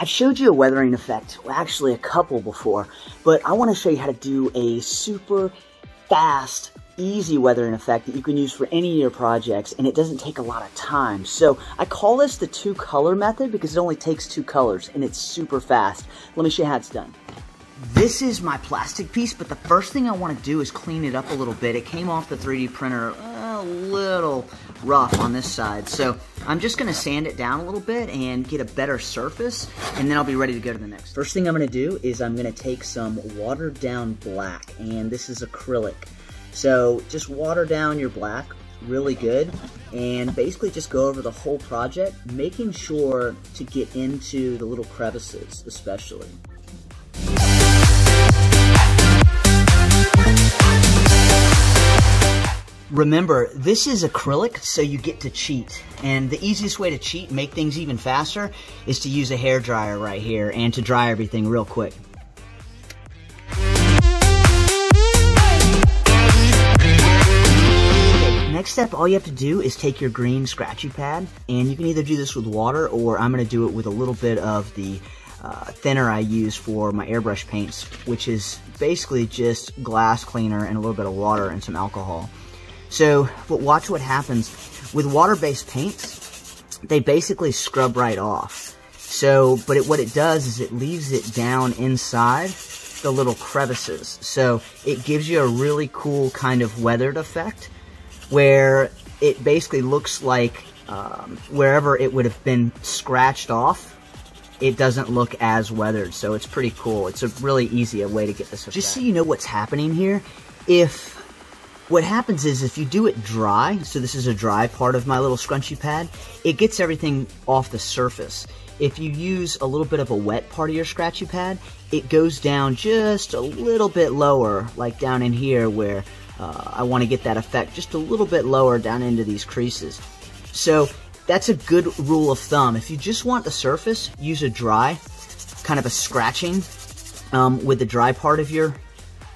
I've showed you a weathering effect, well, actually a couple before, but I want to show you how to do a super fast, easy weathering effect that you can use for any of your projects, and it doesn't take a lot of time. So I call this the two color method because it only takes two colors and it's super fast. Let me show you how it's done. This is my plastic piece, but the first thing I want to do is clean it up a little bit. It came off the 3D printer a little rough on this side, so I'm just going to sand it down a little bit and get a better surface, and then I'll be ready to go to the next. First thing I'm going to do is I'm going to take some watered down black, and this is acrylic. So just water down your black really good and basically just go over the whole project, making sure to get into the little crevices especially. Remember, this is acrylic, so you get to cheat. And the easiest way to cheat, make things even faster, is to use a hairdryer right here and to dry everything real quick. Next step, all you have to do is take your green scratchy pad, and you can either do this with water, or I'm going to do it with a little bit of the thinner I use for my airbrush paints, which is basically just glass cleaner and a little bit of water and some alcohol. So, but watch what happens. With water-based paints, they basically scrub right off. So, but what it does is it leaves it down inside the little crevices. So it gives you a really cool kind of weathered effect, where it basically looks like wherever it would have been scratched off, it doesn't look as weathered. So it's pretty cool. It's a really easy way to get this effect. Just so you know what's happening here, what happens is if you do it dry, so this is a dry part of my little scrunchy pad, it gets everything off the surface. If you use a little bit of a wet part of your scratchy pad, it goes down just a little bit lower, like down in here where I want to get that effect just a little bit lower down into these creases. So that's a good rule of thumb. If you just want the surface, use a dry, kind of a scratching with the dry part of your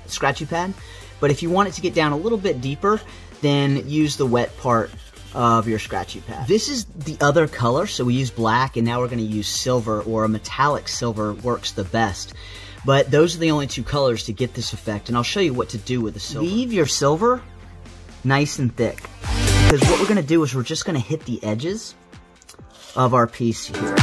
scratchy pad. But if you want it to get down a little bit deeper, then use the wet part of your scratchy pad. This is the other color, so we use black, and now we're going to use silver, or a metallic silver works the best. But those are the only two colors to get this effect, and I'll show you what to do with the silver. Leave your silver nice and thick, because what we're going to do is we're just going to hit the edges of our piece here.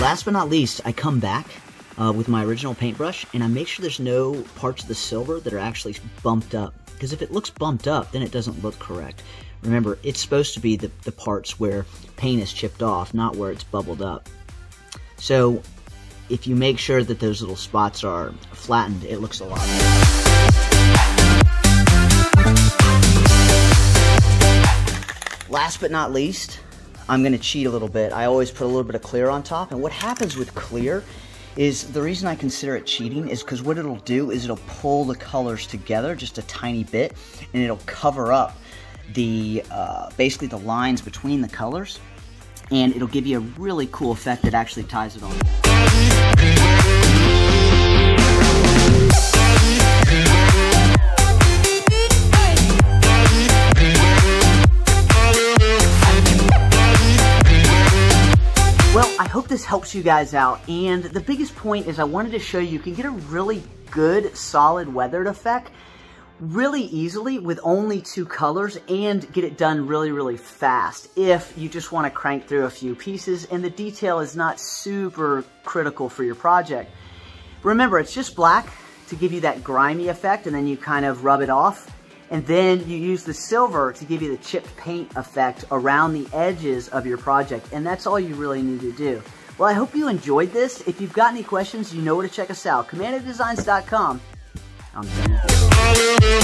Last but not least, I come back with my original paintbrush, and I make sure there's no parts of the silver that are actually bumped up, because if it looks bumped up, then it doesn't look correct. Remember, it's supposed to be the parts where paint is chipped off, not where it's bubbled up. So if you make sure that those little spots are flattened, it looks a lot better. Last but not least, I'm going to cheat a little bit. I always put a little bit of clear on top, and what happens with clear is, the reason I consider it cheating is because what it'll do is it'll pull the colors together just a tiny bit, and it'll cover up the basically the lines between the colors, and it'll give you a really cool effect that actually ties it all. Well, I hope this helps you guys out, and the biggest point is I wanted to show you can get a really good, solid weathered effect really easily with only two colors, and get it done really, really fast if you just want to crank through a few pieces and the detail is not super critical for your project. Remember, it's just black to give you that grimy effect, and then you kind of rub it off, and then you use the silver to give you the chipped paint effect around the edges of your project, and that's all you really need to do. Well, I hope you enjoyed this. If you've got any questions, you know where to check us out, commandodesigns.com. I'm done.